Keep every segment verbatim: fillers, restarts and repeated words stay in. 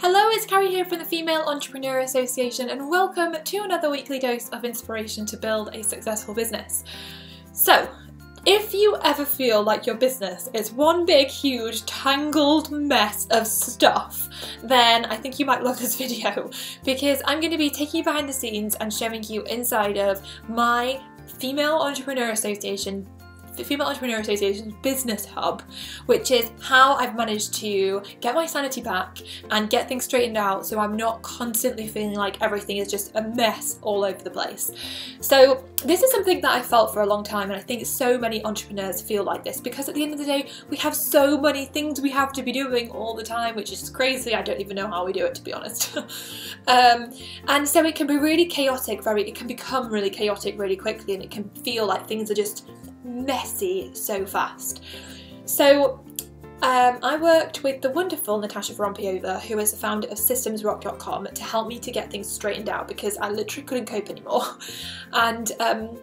Hello, it's Carrie here from the Female Entrepreneur Association and welcome to another weekly dose of inspiration to build a successful business. So, if you ever feel like your business is one big, huge, tangled mess of stuff, then I think you might love this video because I'm going to be taking you behind the scenes and showing you inside of my Female Entrepreneur Association the Female Entrepreneur Association's Business Hub, which is how I've managed to get my sanity back and get things straightened out so I'm not constantly feeling like everything is just a mess all over the place. So this is something that I felt for a long time, and I think so many entrepreneurs feel like this because at the end of the day we have so many things we have to be doing all the time, which is crazy. I don't even know how we do it, to be honest. um, and so it can be really chaotic, very, it can become really chaotic really quickly, and it can feel like things are just messy so fast. So um, I worked with the wonderful Natasha Vrompiova, who is the founder of systems rock dot com, to help me to get things straightened out because I literally couldn't cope anymore. And um,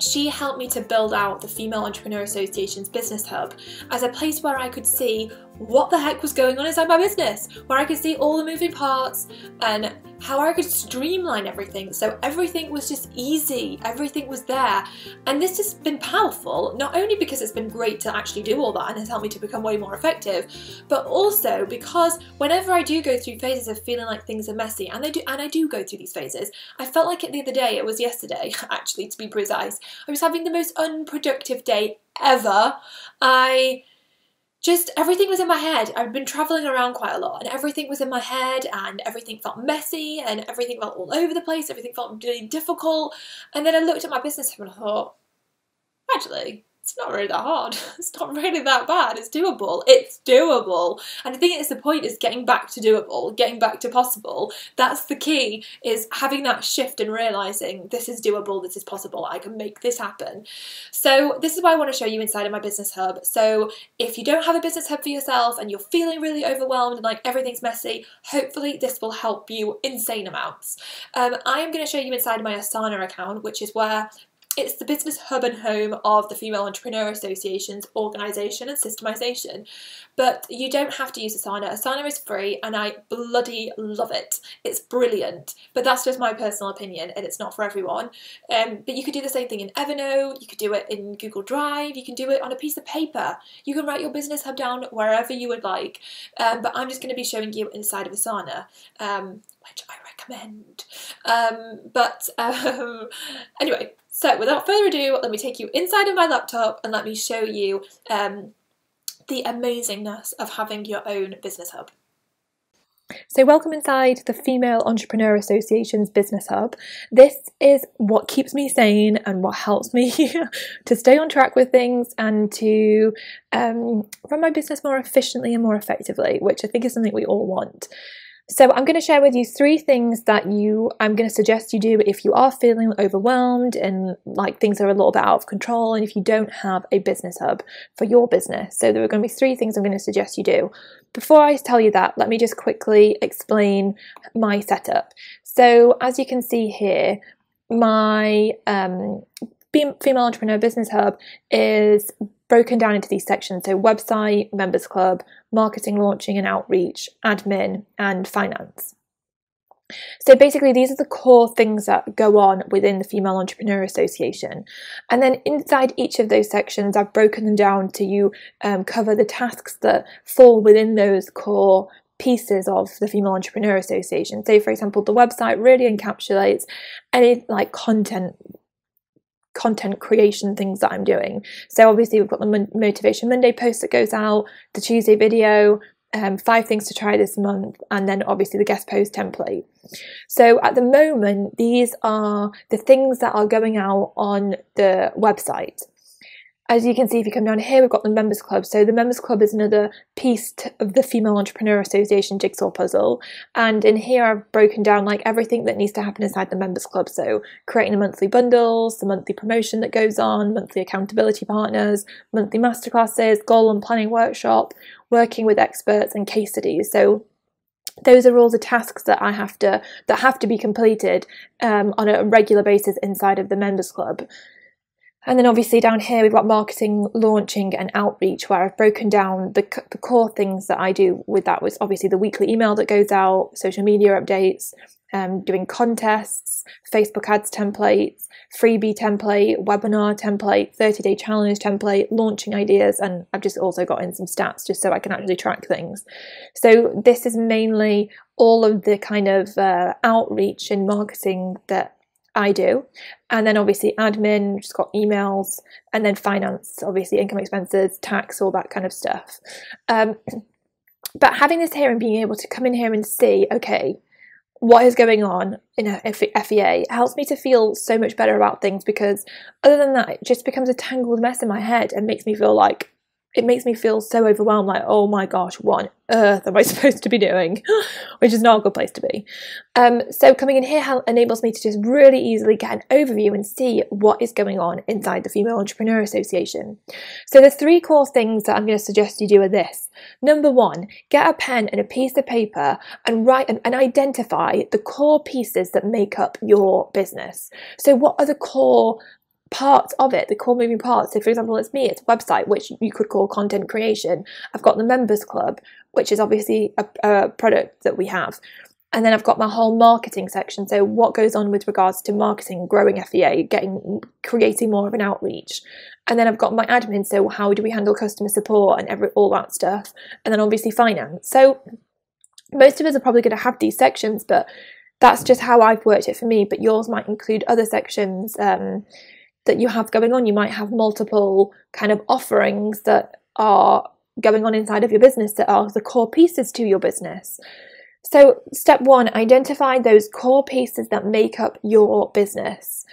she helped me to build out the Female Entrepreneur Association's Business Hub as a place where I could see what the heck was going on inside my business, where I could see all the moving parts and how I could streamline everything so everything was just easy, everything was there. And this has been powerful, not only because it's been great to actually do all that and has helped me to become way more effective, but also because whenever I do go through phases of feeling like things are messy, and they do, and I do go through these phases, I felt like it the other day, it was yesterday actually to be precise, I was having the most unproductive day ever. I... Just everything was in my head. I'd been traveling around quite a lot and everything was in my head and everything felt messy and everything felt all over the place, everything felt really difficult. And then I looked at my business and I thought, actually, it's not really that hard. It's not really that bad. It's doable. It's doable. And I think it's the point is getting back to doable, getting back to possible. That's the key, is having that shift and realising this is doable, this is possible, I can make this happen. So this is why I want to show you inside of my business hub. So if you don't have a business hub for yourself and you're feeling really overwhelmed and like everything's messy, hopefully this will help you insane amounts. Um, I am going to show you inside of my Asana account, which is where it's the business hub and home of the Female Entrepreneur Association's organisation and systemisation. But you don't have to use Asana. Asana is free and I bloody love it. It's brilliant. But that's just my personal opinion and it's not for everyone. Um, but you could do the same thing in Evernote, you could do it in Google Drive, you can do it on a piece of paper. You can write your business hub down wherever you would like. Um, but I'm just going to be showing you inside of Asana. Um, which I recommend. Um, but um, anyway, so without further ado, let me take you inside of my laptop and let me show you um, the amazingness of having your own business hub. So welcome inside the Female Entrepreneur Association's Business Hub. This is what keeps me sane and what helps me to stay on track with things and to um, run my business more efficiently and more effectively, which I think is something we all want. So I'm going to share with you three things that you, I'm going to suggest you do if you are feeling overwhelmed and like things are a little bit out of control and if you don't have a business hub for your business. So there are going to be three things I'm going to suggest you do. Before I tell you that, let me just quickly explain my setup. So as you can see here, my um, Female Entrepreneur Business Hub is broken down into these sections, so website, members club, marketing, launching and outreach, admin and finance. So basically these are the core things that go on within the Female Entrepreneur Association, and then inside each of those sections I've broken them down to you um, cover the tasks that fall within those core pieces of the Female Entrepreneur Association. So for example, the website really encapsulates any like content content creation things that I'm doing. So obviously we've got the Motivation Monday post that goes out, the Tuesday video, um, five things to try this month, and then obviously the guest post template. So at the moment these are the things that are going out on the website. As you can see, if you come down here, we've got the Members Club. So the Members Club is another piece of the Female Entrepreneur Association jigsaw puzzle. And in here, I've broken down like everything that needs to happen inside the Members Club. So creating the monthly bundles, the monthly promotion that goes on, monthly accountability partners, monthly masterclasses, goal and planning workshop, working with experts and case studies. So those are all the tasks that I have to, that have to be completed um, on a regular basis inside of the Members Club. And then obviously down here, we've got marketing, launching and outreach, where I've broken down the, the core things that I do with that. Was obviously the weekly email that goes out, social media updates, um, doing contests, Facebook ads templates, freebie template, webinar template, thirty day challenge template, launching ideas. And I've just also got in some stats just so I can actually track things. So this is mainly all of the kind of uh, outreach and marketing that I do. And then obviously admin, just got emails, and then finance, obviously income, expenses, tax, all that kind of stuff. Um, but having this here and being able to come in here and see, okay, what is going on in a F E A helps me to feel so much better about things, because other than that, it just becomes a tangled mess in my head and makes me feel like, it makes me feel so overwhelmed, like, oh my gosh, what on earth am I supposed to be doing? Which is not a good place to be. Um, so coming in here enables me to just really easily get an overview and see what is going on inside the Female Entrepreneur Association. So there's three core things that I'm going to suggest you do with this. Number one, get a pen and a piece of paper and write and, and identify the core pieces that make up your business. So what are the core parts of it, the core moving parts? So for example, it's me, it's a website, which you could call content creation. I've got the members club, which is obviously a, a product that we have. And then I've got my whole marketing section. So what goes on with regards to marketing, growing F E A, getting, creating more of an outreach. And then I've got my admin. So how do we handle customer support and every, all that stuff. And then obviously finance. So most of us are probably going to have these sections, but that's just how I've worked it for me. But yours might include other sections, um, that you have going on. You might have multiple kind of offerings that are going on inside of your business that are the core pieces to your business. So step one, identify those core pieces that make up your business.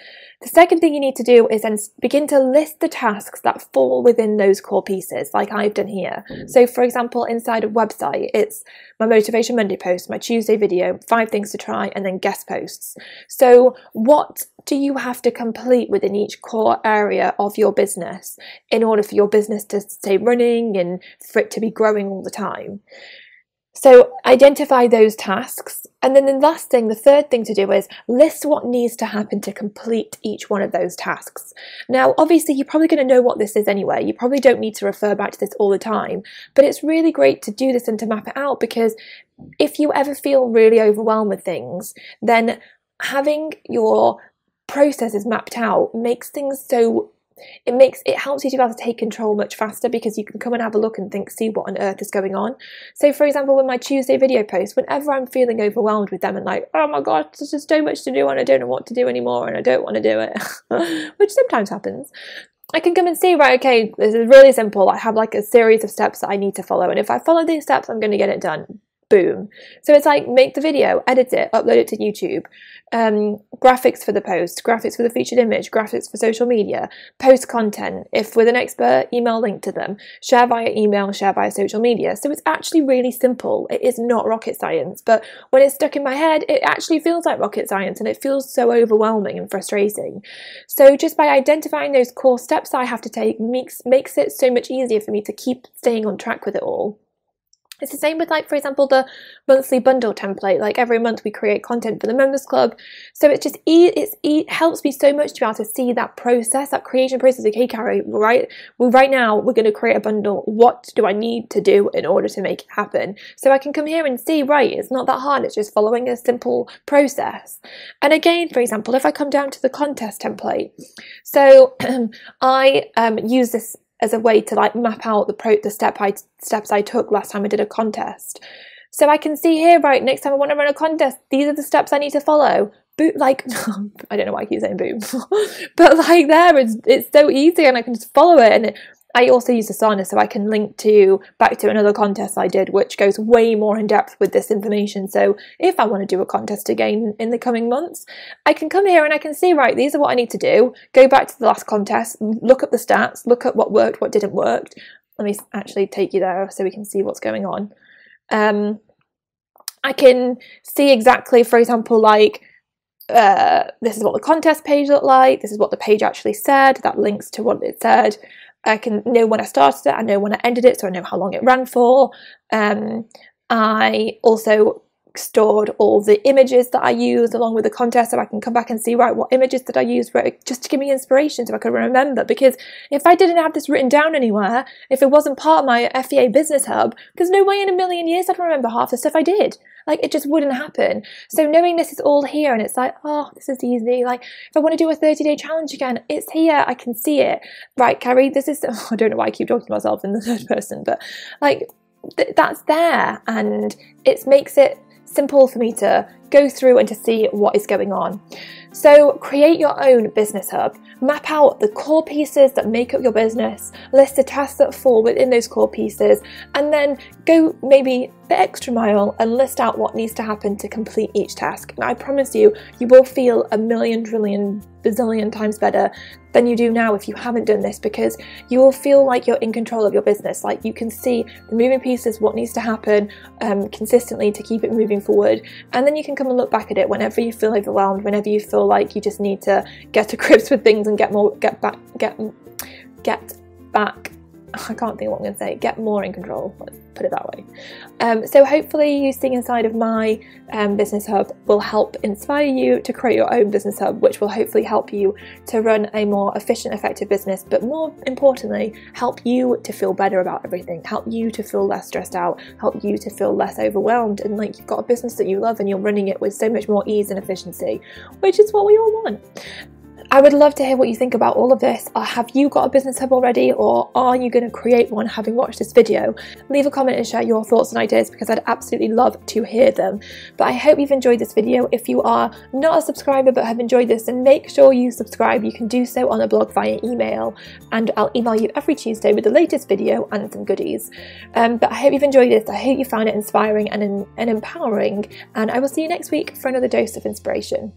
The second thing you need to do is then begin to list the tasks that fall within those core pieces, like I've done here. So for example, inside a website, it's my Motivation Monday post, my Tuesday video, five things to try, and then guest posts. So what do you have to complete within each core area of your business in order for your business to stay running and for it to be growing all the time? So identify those tasks. And then the last thing, the third thing to do is list what needs to happen to complete each one of those tasks. Now, obviously, you're probably going to know what this is anyway. You probably don't need to refer back to this all the time, but it's really great to do this and to map it out, because if you ever feel really overwhelmed with things, then having your processes mapped out makes things so It makes it helps you to be able to take control much faster, because you can come and have a look and think, see what on earth is going on. So for example, with my Tuesday video posts, whenever I'm feeling overwhelmed with them and like, oh my God, there's just so much to do and I don't know what to do anymore and I don't want to do it, which sometimes happens, I can come and see, right, okay, this is really simple. I have like a series of steps that I need to follow. And if I follow these steps, I'm going to get it done. Boom. So it's like, make the video, edit it, upload it to YouTube, um, graphics for the post, graphics for the featured image, graphics for social media, post content. If with an expert, email link to them, share via email, share via social media. So it's actually really simple. It is not rocket science, but when it's stuck in my head, it actually feels like rocket science and it feels so overwhelming and frustrating. So just by identifying those core steps I have to take makes, makes it so much easier for me to keep staying on track with it all. It's the same with, like, for example, the monthly bundle template. Like every month we create content for the members club. So it just e it's e helps me so much to be able to see that process, that creation process. Like, hey, Carrie, right, well, right now we're going to create a bundle. What do I need to do in order to make it happen? So I can come here and see, right, it's not that hard. It's just following a simple process. And again, for example, if I come down to the contest template, so I um, use this as a way to like map out the pro the step I steps I took last time I did a contest. So I can see here, right, next time I want to run a contest, these are the steps I need to follow. Boom, like, I don't know why I keep saying boom, but like there, it's, it's so easy and I can just follow it. And it, I also use Asana, so I can link to back to another contest I did, which goes way more in depth with this information. So if I want to do a contest again in the coming months, I can come here and I can see, right, these are what I need to do. Go back to the last contest, look up the stats, look at what worked, what didn't work. Let me actually take you there so we can see what's going on. Um, I can see exactly, for example, like, uh, this is what the contest page looked like. This is what the page actually said. That links to what it said. I can know when I started it, I know when I ended it, so I know how long it ran for. Um, I also stored all the images that I used along with the contest, so I can come back and see, right, what images did I use, just to give me inspiration so I can remember. Because if I didn't have this written down anywhere, if it wasn't part of my F E A business hub, there's no way in a million years I'd remember half the stuff I did. Like, it just wouldn't happen. So knowing this is all here, and it's like, oh, this is easy. Like, if I want to do a thirty day challenge again, it's here, I can see it. Right, Carrie, this is, oh, I don't know why I keep talking to myself in the third person, but like, th that's there, and it makes it simple for me to go through and to see what is going on. So create your own business hub. Map out the core pieces that make up your business, list the tasks that fall within those core pieces, and then go maybe the extra mile and list out what needs to happen to complete each task. And I promise you, you will feel a million, trillion, bazillion times better than you do now if you haven't done this, because you will feel like you're in control of your business. Like, you can see the moving pieces, what needs to happen um, consistently to keep it moving forward. And then you can come and look back at it whenever you feel overwhelmed, whenever you feel like you just need to get to grips with things and get more, get back, get, get back. I can't think of what I'm going to say. Get more in control. Let's put it that way. Um, so hopefully you seeing inside of my um, business hub will help inspire you to create your own business hub, which will hopefully help you to run a more efficient, effective business, but more importantly, help you to feel better about everything, help you to feel less stressed out, help you to feel less overwhelmed. And like, you've got a business that you love and you're running it with so much more ease and efficiency, which is what we all want. I would love to hear what you think about all of this. Or have you got a business hub already, or are you going to create one having watched this video? Leave a comment and share your thoughts and ideas, because I'd absolutely love to hear them. But I hope you've enjoyed this video. If you are not a subscriber but have enjoyed this, then make sure you subscribe. You can do so on the blog via email, and I'll email you every Tuesday with the latest video and some goodies. Um, but I hope you've enjoyed this. I hope you found it inspiring and, and empowering, and I will see you next week for another dose of inspiration.